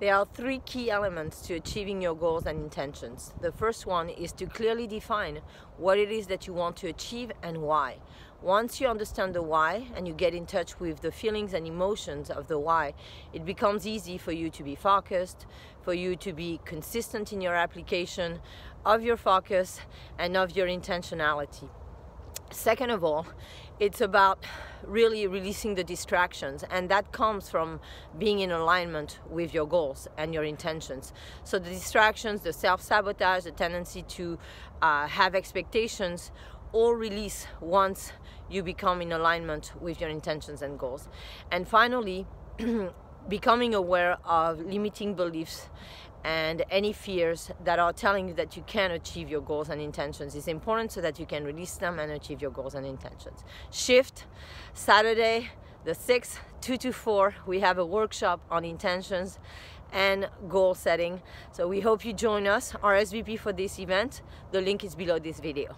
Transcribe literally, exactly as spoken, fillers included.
There are three key elements to achieving your goals and intentions. The first one is to clearly define what it is that you want to achieve and why. Once you understand the why and you get in touch with the feelings and emotions of the why, it becomes easy for you to be focused, for you to be consistent in your application of your focus and of your intentionality. Second of all, it's about really releasing the distractions, and that comes from being in alignment with your goals and your intentions. So the distractions, the self-sabotage, the tendency to uh, have expectations, all release once you become in alignment with your intentions and goals. And finally, becoming aware of limiting beliefs and any fears that are telling you that you can't achieve your goals and intentions is important so that you can release them and achieve your goals and intentions. SHIFT, Saturday the sixth, two to four, we have a workshop on intentions and goal setting. So we hope you join us, R S V P for this event. The link is below this video.